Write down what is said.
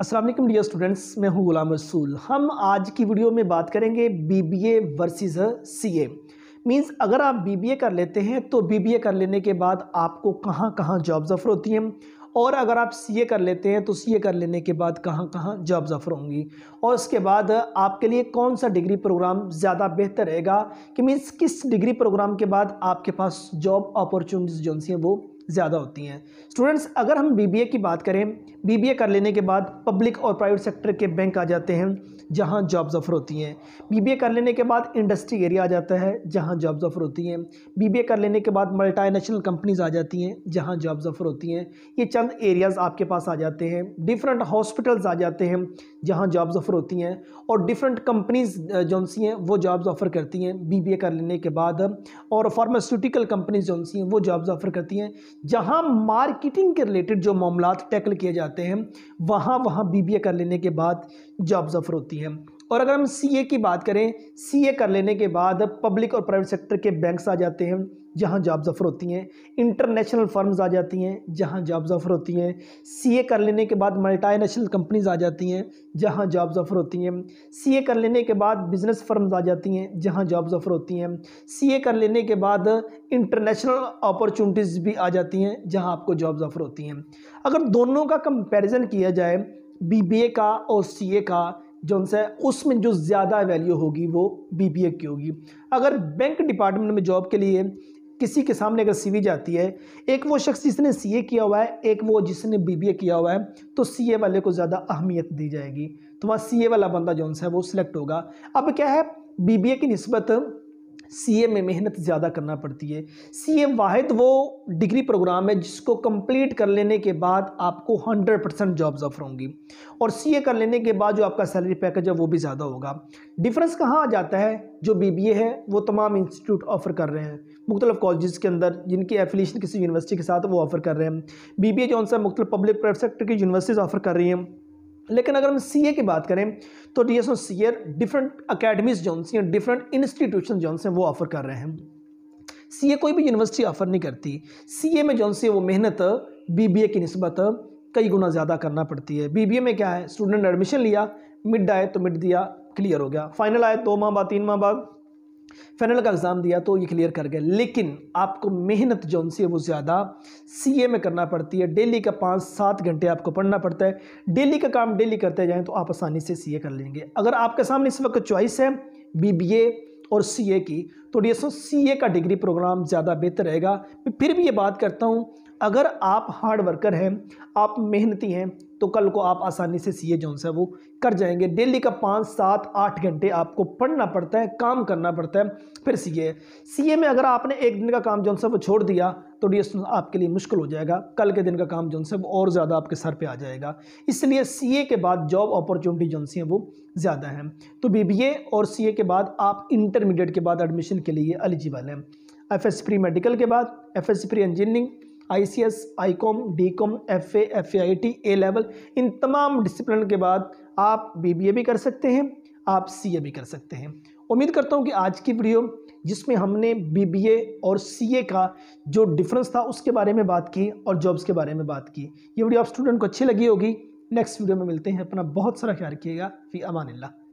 अस्सलाम वालेकुम dear students, मैं हूं गुलाम रसूल। हम आज की वीडियो में बात करेंगे BBA वर्सेस CA। मीन्स अगर आप BBA कर लेते हैं तो BBA कर लेने के बाद आपको कहां कहां जॉब्स ऑफर होती हैं, और अगर आप CA कर लेते हैं तो CA कर लेने के बाद कहां कहां जॉब्स ऑफर होंगी, और उसके बाद आपके लिए कौन सा डिग्री प्रोग्राम ज़्यादा बेहतर रहेगा कि मीन्स किस डिग्री प्रोग्राम के बाद आपके पास जॉब अपॉर्चुनिटीज़ जो हैं वो ज़्यादा होती हैं। स्टूडेंट्स अगर हम BBA की बात करें, BBA कर लेने के बाद पब्लिक और प्राइवेट सेक्टर के बैंक आ जाते हैं जहां जॉब्स ऑफर होती हैं। BBA कर लेने के बाद इंडस्ट्री एरिया आ जाता है जहां जॉब्स ऑफर होती हैं। BBA कर लेने के बाद मल्टीनेशनल कंपनीज़ आ जाती हैं जहां जॉब्स ऑफर होती हैं। ये चंद एरियाज़ आपके पास आ जाते हैं। डिफरेंट हॉस्पिटल्स आ जाते हैं जहाँ जॉब्स ऑफर होती हैं, और डिफरेंट कंपनीज़ जो सी हैं वो जॉब्स ऑफर करती हैं BBA कर लेने के बाद, और फार्मास्यूटिकल कंपनीज़ जो सी हैं वो जॉब्स ऑफर करती हैं। जहां मार्केटिंग के रिलेटेड जो मामलात टैकल किए जाते हैं वहां BBA कर लेने के बाद जॉब्स ऑफर होती हैं। और अगर हम CA की बात करें, CA कर लेने के बाद पब्लिक और प्राइवेट सेक्टर के बैंक्स आ जाते हैं जहां जॉब्स ऑफर होती हैं। इंटरनेशनल फर्म्स आ जाती हैं जहां जॉब्स ऑफर होती हैं। CA कर लेने के बाद मल्टीनेशनल कंपनीज़ आ जाती हैं जहां जॉब्स ऑफर होती हैं। CA कर लेने के बाद बिजनेस फर्म्स आ जाती हैं जहां जॉब्स ऑफर होती हैं। CA कर लेने के बाद इंटरनेशनल अपॉर्चुनिटीज़ भी आ जाती हैं जहाँ आपको जॉब्स ऑफर होती हैं। अगर दोनों का कंपेरिज़न किया जाए BBA का और CA का जो है, उसमें जो ज़्यादा वैल्यू होगी वो BBA की होगी। अगर बैंक डिपार्टमेंट में जॉब के लिए किसी के सामने अगर CV जाती है, एक वो शख्स जिसने CA किया हुआ है, एक वो जिसने BBA किया हुआ है, तो CA वाले को ज़्यादा अहमियत दी जाएगी, तो वहाँ CA वाला बंदा जो है वो सिलेक्ट होगा। अब क्या है, BBA की निस्बत CA में मेहनत ज़्यादा करना पड़ती है। CA वाहिद वो डिग्री प्रोग्राम है जिसको कंप्लीट कर लेने के बाद आपको 100% जॉब्स ऑफर होंगी, और CA कर लेने के बाद जो आपका सैलरी पैकेज है वो भी ज़्यादा होगा। डिफरेंस कहाँ आ जाता है, जो BBA है वो तमाम इंस्टीट्यूट ऑफ़र कर रहे हैं मुख्तलिफ कॉलेज़ के अंदर जिनकी एफिलिएशन किसी यूनिवर्सिटी के साथ वो ऑफ़र कर रहे हैं। BBA जो उनसे मुख्तलिफ पब्लिक प्राइवेट सेक्टर की यूनिवर्सिटीज़ ऑफ़र कर रही हैं। लेकिन अगर हम CA की बात करें तो DSO डिफरेंट अकेडमीज़ जो हैं, डिफरेंट इंस्टीट्यूशन जो हैं वो ऑफ़र कर रहे हैं। CA कोई भी यूनिवर्सिटी ऑफ़र नहीं करती। CA में जो है वो मेहनत BBA की निस्बत कई गुना ज़्यादा करना पड़ती है। BBA में क्या है, स्टूडेंट एडमिशन लिया, मिड आए तो मिड दिया, क्लियर हो गया। फाइनल आए 2 माह बाद 3 माह बाद फाइनल का एग्ज़ाम दिया तो ये क्लियर कर गए। लेकिन आपको मेहनत जो सी है वो ज़्यादा CA में करना पड़ती है। डेली का 5-7 घंटे आपको पढ़ना पड़ता है। डेली का काम डेली करते जाएं तो आप आसानी से CA कर लेंगे। अगर आपके सामने इस वक्त चॉइस है BBA और CA की, तो DSO का डिग्री प्रोग्राम ज़्यादा बेहतर रहेगा। मैं फिर भी ये बात करता हूँ, अगर आप हार्ड वर्कर हैं, आप मेहनती हैं, तो कल को आप आसानी से CA जो है वो कर जाएंगे। डेली का 5-7-8 घंटे आपको पढ़ना पड़ता है, काम करना पड़ता है, फिर CA में अगर आपने एक दिन का काम जो है वो छोड़ दिया तो DSO आपके लिए मुश्किल हो जाएगा। कल के दिन का काम जो है वो और ज़्यादा आपके सर पे आ जाएगा। इसलिए CA के बाद जॉब अपॉर्चुनिटी जो हैं वो ज़्यादा हैं। तो BBA और CA के बाद आप इंटरमीडिएट के बाद एडमिशन के लिए एलिजिबल हैं। FSC प्री मेडिकल के बाद FSC pre engineering, ICS, I com, D com, FA, FAIT, A level, इन तमाम डिसिप्लिन के बाद आप BBA भी कर सकते हैं, आप CA भी कर सकते हैं। उम्मीद करता हूं कि आज की वीडियो जिसमें हमने BBA और CA का जो डिफरेंस था उसके बारे में बात की और जॉब्स के बारे में बात की, ये वीडियो आप स्टूडेंट को अच्छी लगी होगी। नेक्स्ट वीडियो में मिलते हैं। अपना बहुत सारा ख्याल रखिएगा। फी अमानिल्लाह।